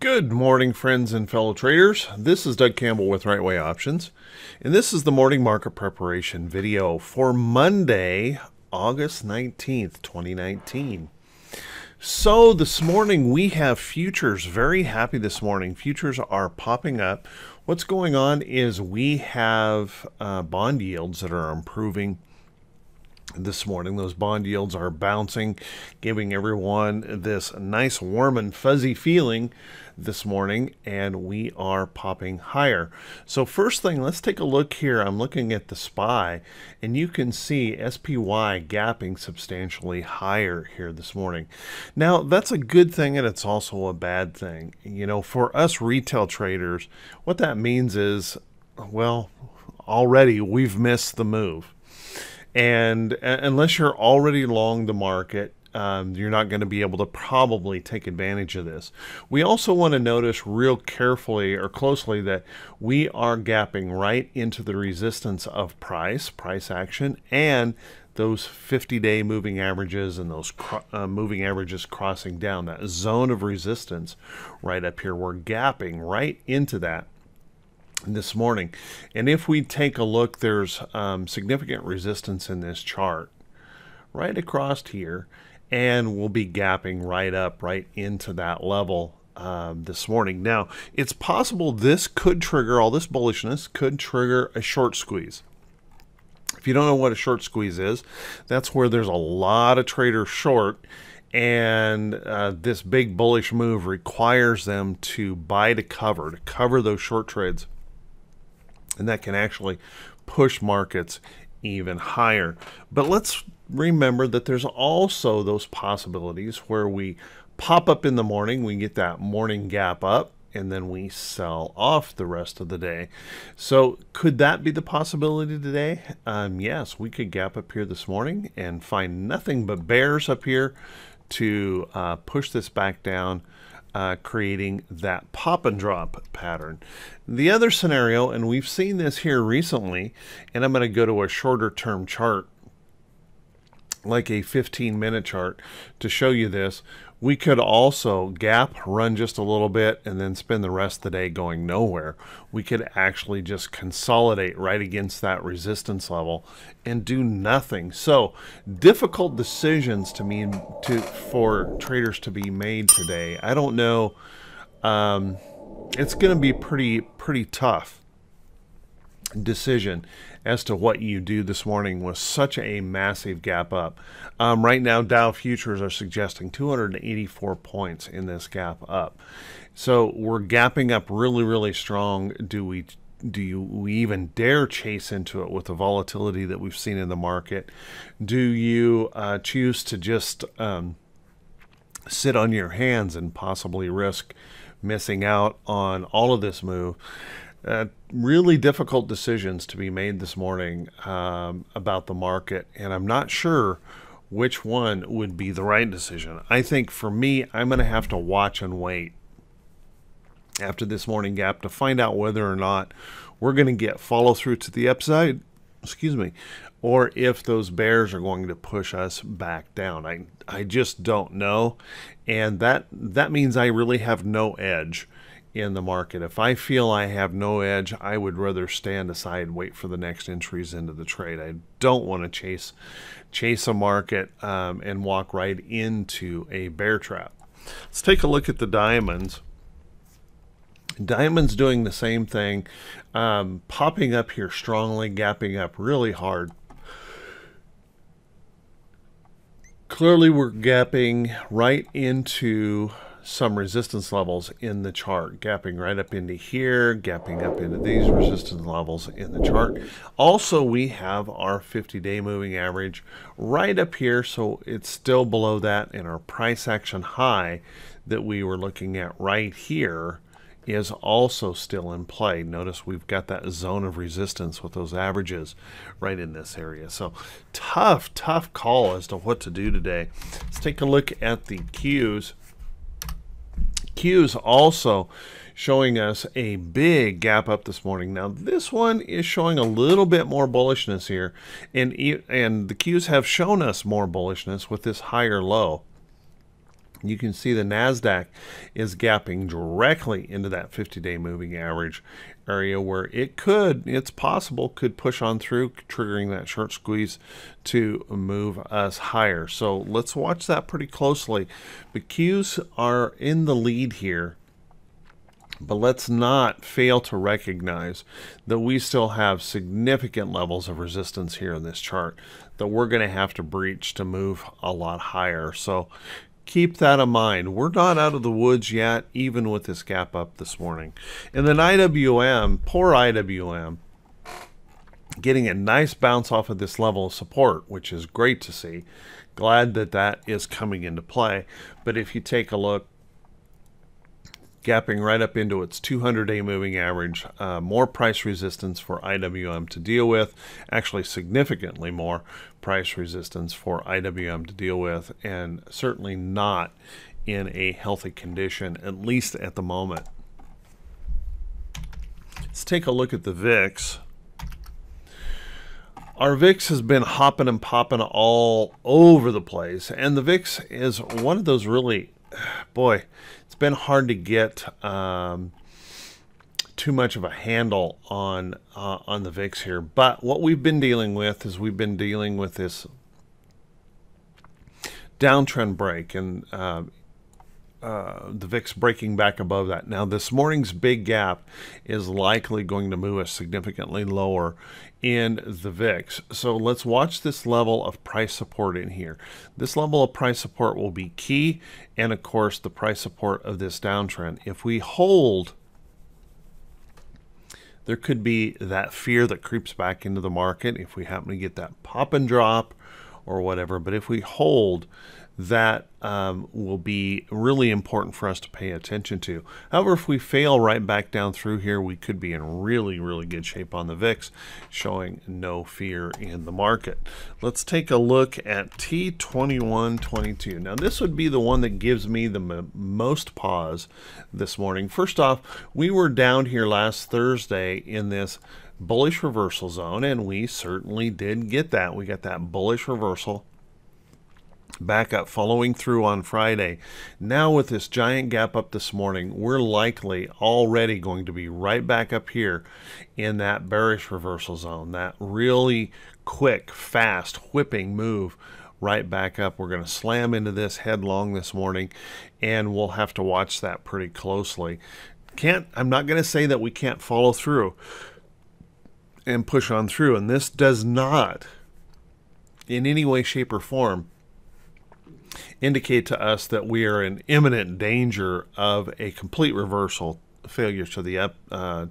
Good morning, friends and fellow traders. This is Doug Campbell with Right Way Options, and this is the morning market preparation video for Monday, August 19th, 2019. So this morning we have futures. Very happy this morning. Futures are popping up. What's going on is we have bond yields that are improving this morning. Those bond yields are bouncing, giving everyone this nice warm and fuzzy feeling this morning, and we are popping higher. So first thing, let's take a look here. I'm looking at the SPY, and you can see SPY gapping substantially higher here this morning. Now, that's a good thing, and it's also a bad thing. You know, for us retail traders, what that means is, well, already we've missed the move. And unless you're already long the market, you're not going to be able to probably take advantage of this. We also want to notice real carefully or closely that we are gapping right into the resistance of price action, and those 50-day moving averages and those moving averages crossing down that zone of resistance right up here. We're gapping right into that this morning, and if we take a look, there's significant resistance in this chart right across here, and we'll be gapping right up right into that level this morning. Now, it's possible this could trigger, all this bullishness could trigger a short squeeze. If you don't know what a short squeeze is, that's where there's a lot of traders short, and this big bullish move requires them to buy to cover those short trades. And that can actually push markets even higher. But let's remember that there's also those possibilities where we pop up in the morning, we get that morning gap up, and then we sell off the rest of the day. So could that be the possibility today? Yes, we could gap up here this morning and find nothing but bears up here to push this back down, creating that pop and drop pattern. The other scenario, and we've seen this here recently, and I'm going to go to a shorter term chart, like a 15-minute chart, to show you this. We could also gap, run just a little bit, and then spend the rest of the day going nowhere. We could actually just consolidate right against that resistance level and do nothing. So difficult decisions for traders to be made today. I don't know. It's going to be pretty tough decision as to what you do this morning with such a massive gap up. Right now, Dow Futures are suggesting 284 points in this gap up. So we're gapping up really, really strong. Do we even dare chase into it with the volatility that we've seen in the market? Do you choose to just sit on your hands and possibly risk missing out on all of this move? Really difficult decisions to be made this morning about the market, and I'm not sure which one would be the right decision. I think for me, I'm going to have to watch and wait after this morning gap to find out whether or not we're going to get follow through to the upside, excuse me, or if those bears are going to push us back down. I just don't know, and that means I really have no edge in the market. If I feel I have no edge, I would rather stand aside and wait for the next entries into the trade. I don't want to chase a market and walk right into a bear trap. Let's take a look at the diamonds. Diamonds doing the same thing, popping up here strongly, gapping up really hard. Clearly we're gapping right into some resistance levels in the chart, gapping right up into here, gapping up into these resistance levels in the chart. Also, we have our 50-day moving average right up here, so it's still below that, and our price action high that we were looking at right here is also still in play. Notice we've got that zone of resistance with those averages right in this area. So tough call as to what to do today. Let's take a look at the cues. Q's also showing us a big gap up this morning. Now this one is showing a little bit more bullishness here, and the Q's have shown us more bullishness with this higher low. You can see the NASDAQ is gapping directly into that 50-day moving average area where it could, it's possible, could push on through, triggering that short squeeze to move us higher. So let's watch that pretty closely. The Qs are in the lead here, but let's not fail to recognize that we still have significant levels of resistance here in this chart that we're going to have to breach to move a lot higher. So keep that in mind. We're not out of the woods yet, even with this gap up this morning. And then IWM, poor IWM, getting a nice bounce off of this level of support, which is great to see. Glad that that is coming into play. But if you take a look, gapping right up into its 200-day moving average, more price resistance for IWM to deal with, actually significantly more price resistance for IWM to deal with, and certainly not in a healthy condition, at least at the moment. Let's take a look at the VIX. Our VIX has been hopping and popping all over the place, and the VIX is one of those really, boy, it's been hard to get too much of a handle on the VIX here. But what we've been dealing with is we've been dealing with this downtrend break and the VIX breaking back above that. Now, this morning's big gap is likely going to move us significantly lower in the VIX. So let's watch this level of price support in here. This level of price support will be key, and of course the price support of this downtrend. If we hold, there could be that fear that creeps back into the market if we happen to get that pop and drop or whatever. But if we hold, that will be really important for us to pay attention to. However, if we fail right back down through here, we could be in really, really good shape on the VIX, showing no fear in the market. Let's take a look at T2122. Now, this would be the one that gives me the most pause this morning. First off, we were down here last Thursday in this bullish reversal zone, and we certainly did get that. We got that bullish reversal back up following through on Friday. Now with this giant gap up this morning, we're likely already going to be right back up here in that bearish reversal zone, that really quick, fast, whipping move right back up. We're going to slam into this headlong this morning, and we'll have to watch that pretty closely. I'm not going to say that we can't follow through and push on through, and this does not in any way, shape, or form indicate to us that we are in imminent danger of a complete reversal failure to the up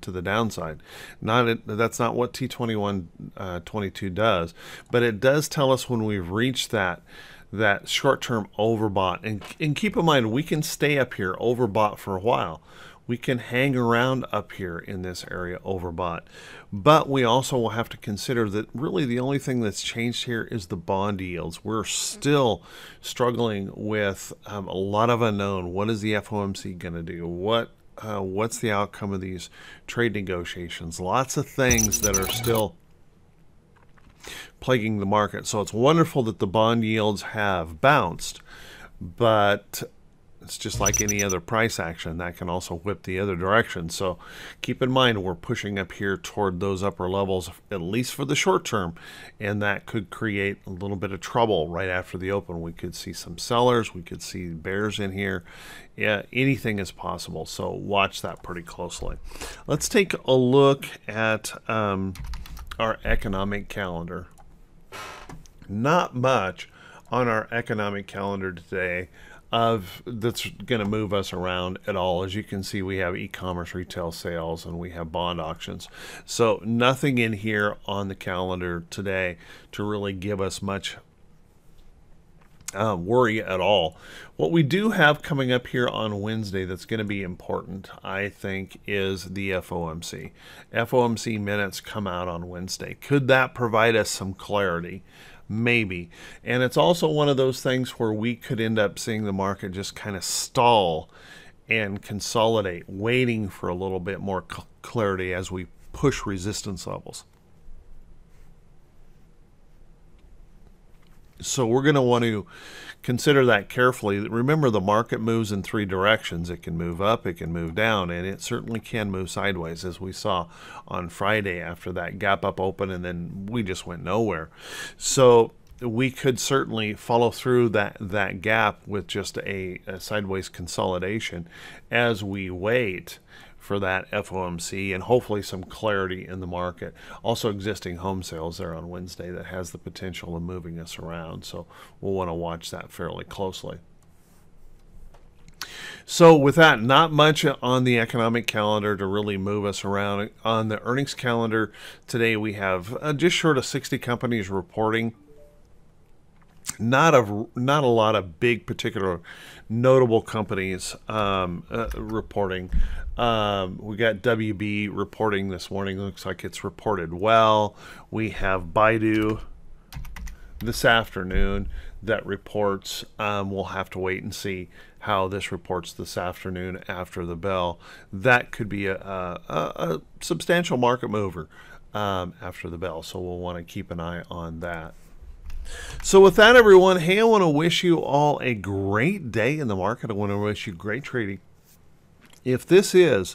to the downside. That's not what T2122 does, but it does tell us when we've reached that short-term overbought. And keep in mind, we can stay up here overbought for a while. We can hang around up here in this area overbought, but we also will have to consider that really the only thing that's changed here is the bond yields. We're still struggling with a lot of unknown. What is the FOMC going to do? What's the outcome of these trade negotiations? Lots of things that are still plaguing the market. So it's wonderful that the bond yields have bounced, but it's just like any other price action that can also whip the other direction. So keep in mind, we're pushing up here toward those upper levels, at least for the short term, and that could create a little bit of trouble right after the open. We could see some sellers, we could see bears in here. Yeah, anything is possible, so watch that pretty closely. Let's take a look at our economic calendar. Not much on our economic calendar today that's going to move us around at all. As you can see, we have e-commerce retail sales and we have bond auctions. So nothing in here on the calendar today to really give us much worry at all. What we do have coming up here on Wednesday that's going to be important, I think, is the FOMC. FOMC minutes come out on Wednesday. Could that provide us some clarity? Maybe. And it's also one of those things where we could end up seeing the market just kind of stall and consolidate, waiting for a little bit more clarity as we push resistance levels. So we're going to want to consider that carefully. Remember, the market moves in three directions. It can move up, it can move down, and it certainly can move sideways, as we saw on Friday after that gap up open, and then we just went nowhere. So we could certainly follow through that gap with just a sideways consolidation as we wait for that FOMC and hopefully some clarity in the market. Also, existing home sales there on Wednesday that has the potential of moving us around. So we'll want to watch that fairly closely. So with that, not much on the economic calendar to really move us around. On the earnings calendar today, we have just short of 60 companies reporting. Not a lot of big, particular, notable companies reporting. We got WB reporting this morning. Looks like it's reported well. We have Baidu this afternoon that reports. We'll have to wait and see how this reports this afternoon after the bell. That could be a substantial market mover after the bell. So we'll want to keep an eye on that. So with that, everyone, hey, I want to wish you all a great day in the market. I want to wish you great trading. If this is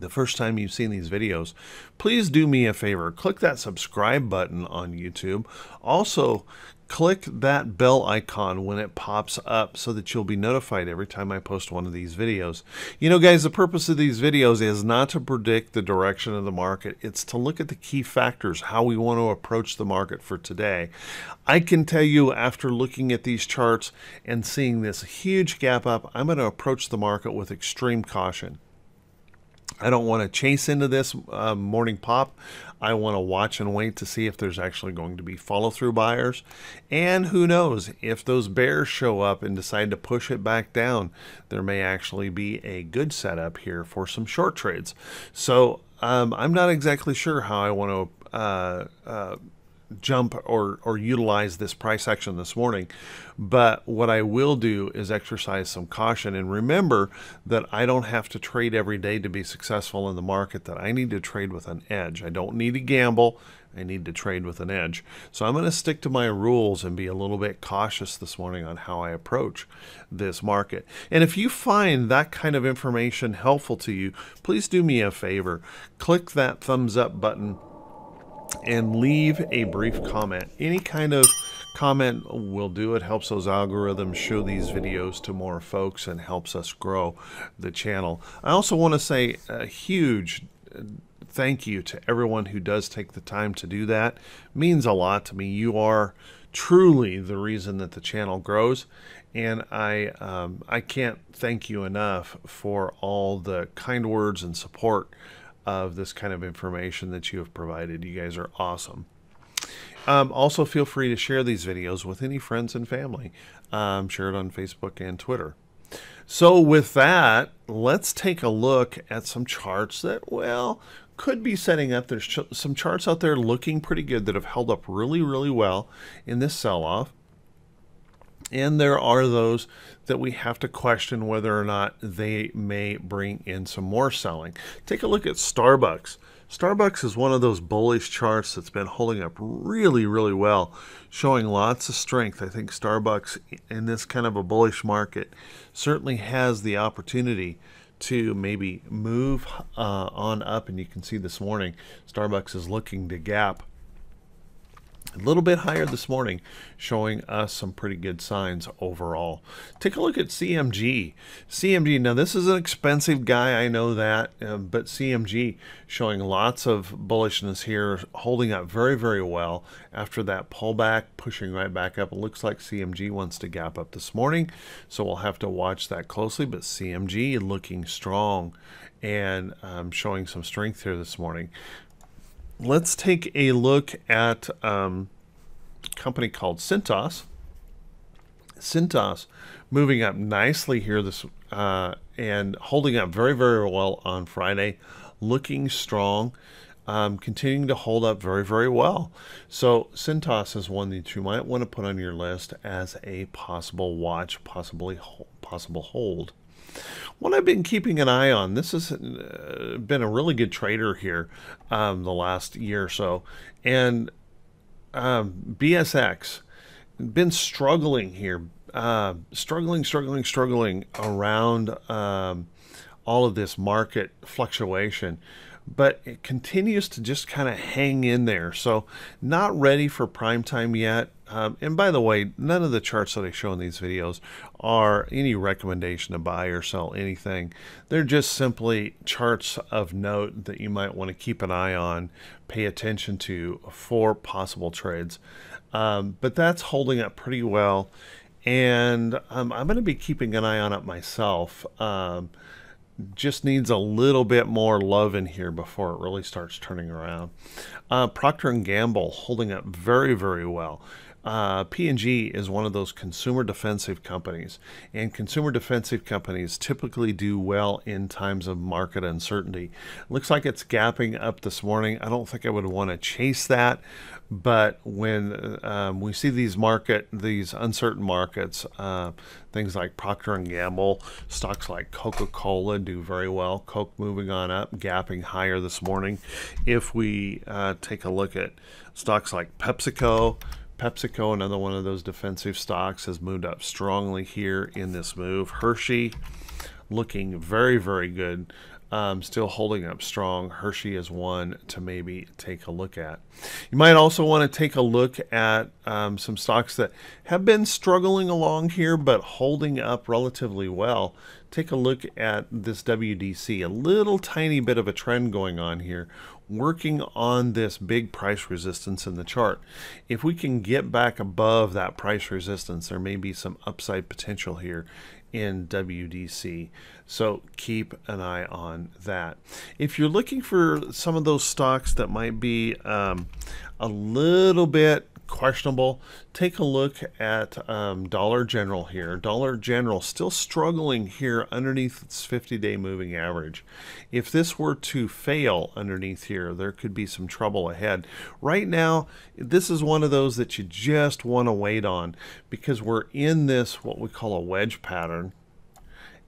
the first time you've seen these videos, please do me a favor. Click that subscribe button on YouTube. Also, click that bell icon when it pops up so that you'll be notified every time I post one of these videos. You know, guys, the purpose of these videos is not to predict the direction of the market. It's to look at the key factors, how we want to approach the market for today. I can tell you, after looking at these charts and seeing this huge gap up, I'm going to approach the market with extreme caution. I don't want to chase into this morning pop. I want to watch and wait to see if there's actually going to be follow-through buyers. And who knows, if those bears show up and decide to push it back down, there may actually be a good setup here for some short trades. So I'm not exactly sure how I want to jump or utilize this price action this morning, but what I will do is exercise some caution and remember that I don't have to trade every day to be successful in the market, that I need to trade with an edge. I don't need to gamble. I need to trade with an edge. So I'm going to stick to my rules and be a little bit cautious this morning on how I approach this market. And if you find that kind of information helpful to you, please do me a favor. Click that thumbs up button and leave a brief comment. Any kind of comment will do. It helps those algorithms show these videos to more folks and helps us grow the channel. I also want to say a huge thank you to everyone who does take the time to do that. It means a lot to me. You are truly the reason that the channel grows, and I can't thank you enough for all the kind words and support of this kind of information that you have provided. You guys are awesome. Also, feel free to share these videos with any friends and family. Share it on Facebook and Twitter. So with that, let's take a look at some charts that, well, could be setting up. There's some charts out there looking pretty good that have held up really, really well in this sell-off. And there are those that we have to question whether or not they may bring in some more selling. Take a look at Starbucks. Starbucks is one of those bullish charts that's been holding up really, really well, showing lots of strength. I think Starbucks in this kind of a bullish market certainly has the opportunity to maybe move on up. And you can see this morning, Starbucks is looking to gap a little bit higher this morning, showing us some pretty good signs overall. Take a look at CMG. CMG, now this is an expensive guy, I know that, but CMG showing lots of bullishness here, holding up very, very well after that pullback, pushing right back up. It looks like CMG wants to gap up this morning, so we'll have to watch that closely, but CMG looking strong and showing some strength here this morning. Let's take a look at a company called Cintas. Cintas moving up nicely here this and holding up very, very well on Friday, looking strong, continuing to hold up very, very well. So Cintas is one that you might want to put on your list as a possible watch, possible hold. What I've been keeping an eye on, this has been a really good trader here the last year or so, and BSX, been struggling here, struggling around all of this market fluctuation, but it continues to just kind of hang in there. So not ready for prime time yet. And by the way, none of the charts that I show in these videos are any recommendation to buy or sell anything. They're just simply charts of note that you might want to keep an eye on, pay attention to for possible trades. But that's holding up pretty well. And I'm going to be keeping an eye on it myself. Just needs a little bit more love in here before it really starts turning around. Procter & Gamble holding up very, very well. P&G is one of those consumer defensive companies, and consumer defensive companies typically do well in times of market uncertainty. Looks like it's gapping up this morning. I don't think I would want to chase that, but when we see these uncertain markets, things like Procter & Gamble, stocks like Coca-Cola do very well. Coke moving on up, gapping higher this morning. If we take a look at stocks like PepsiCo, another one of those defensive stocks, has moved up strongly here in this move. Hershey looking very, very good. Still holding up strong. Hershey is one to maybe take a look at. You might also want to take a look at some stocks that have been struggling along here but holding up relatively well. Take a look at this WDC, a little tiny bit of a trend going on here, working on this big price resistance in the chart. If we can get back above that price resistance, there may be some upside potential here in WDC. So keep an eye on that. If you're looking for some of those stocks that might be a little bit questionable, take a look at Dollar General here. Dollar General still struggling here underneath its 50-day moving average. If this were to fail underneath here, there could be some trouble ahead. Right now, this is one of those that you just want to wait on, because we're in this what we call a wedge pattern,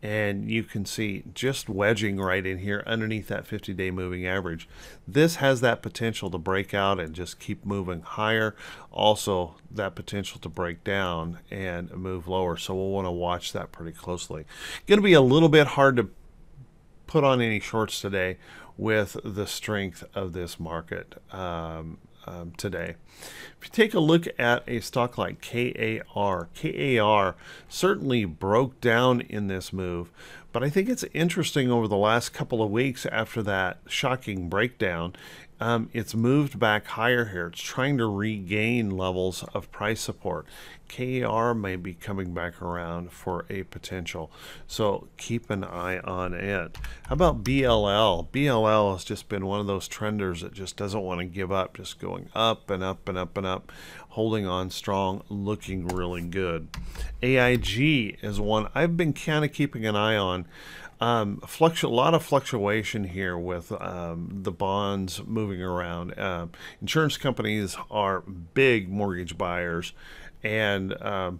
and you can see just wedging right in here underneath that 50-day moving average. This has that potential to break out and just keep moving higher. Also, that potential to break down and move lower. So we'll want to watch that pretty closely. Going to be a little bit hard to put on any shorts today with the strength of this market today. If you take a look at a stock like KAR, KAR certainly broke down in this move, but I think it's interesting over the last couple of weeks after that shocking breakdown, it's moved back higher here. It's trying to regain levels of price support. KAR may be coming back around for a potential, so keep an eye on it. How about BLL? BLL has just been one of those trenders that just doesn't want to give up, just going up and up and up and up, holding on strong, looking really good. AIG is one I've been kind of keeping an eye on. A lot of fluctuation here with the bonds moving around. Insurance companies are big mortgage buyers, and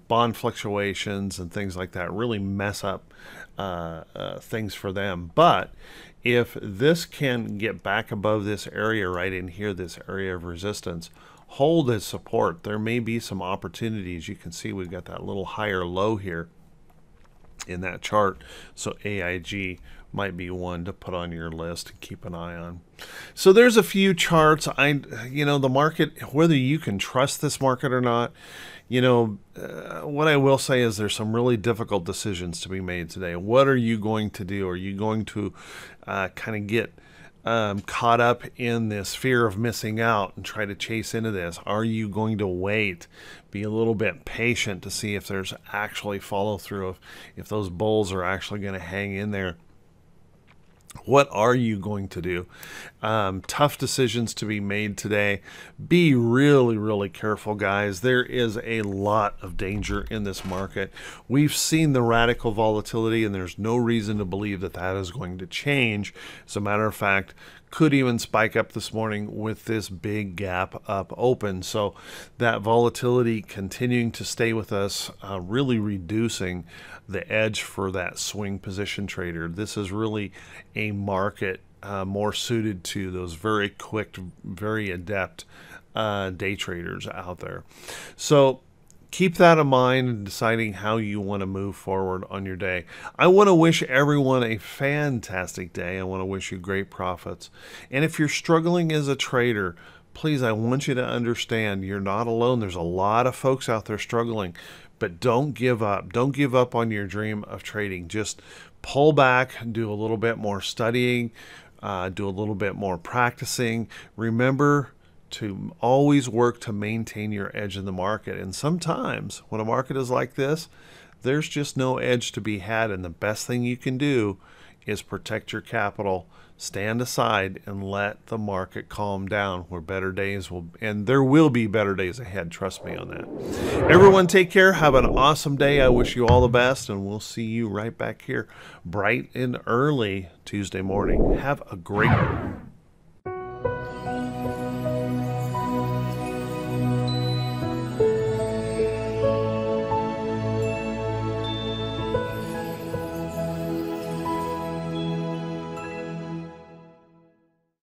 bond fluctuations and things like that really mess up things for them. But if this can get back above this area right in here, this area of resistance, hold as support, there may be some opportunities. You can see we've got that little higher low here in that chart, so AIG might be one to put on your list and keep an eye on. So there's a few charts. You know, the market, whether you can trust this market or not, you know, what I will say is there's some really difficult decisions to be made today. What are you going to do? Are you going to kind of get caught up in this fear of missing out and try to chase into this? Are you going to wait, be a little bit patient to see if there's actually follow through, if those bulls are actually going to hang in there? What are you going to do? Tough decisions to be made today. Be really, really careful, guys. There is a lot of danger in this market. We've seen the radical volatility, and there's no reason to believe that that is going to change. As a matter of fact, could even spike up this morning with this big gap up open. So that volatility continuing to stay with us, really reducing the edge for that swing position trader. This is really a market more suited to those very quick, very adept day traders out there. So keep that in mind in deciding how you want to move forward on your day. I want to wish everyone a fantastic day. I want to wish you great profits. And if you're struggling as a trader, please, I want you to understand you're not alone. There's a lot of folks out there struggling, but don't give up. Don't give up on your dream of trading. Just pull back, do a little bit more studying, do a little bit more practicing. Remember to always work to maintain your edge in the market. And sometimes when a market is like this, there's just no edge to be had. And the best thing you can do is protect your capital, stand aside, and let the market calm down, where better days will, and there will be better days ahead. Trust me on that. Everyone take care. Have an awesome day. I wish you all the best, and we'll see you right back here bright and early Tuesday morning. Have a great day.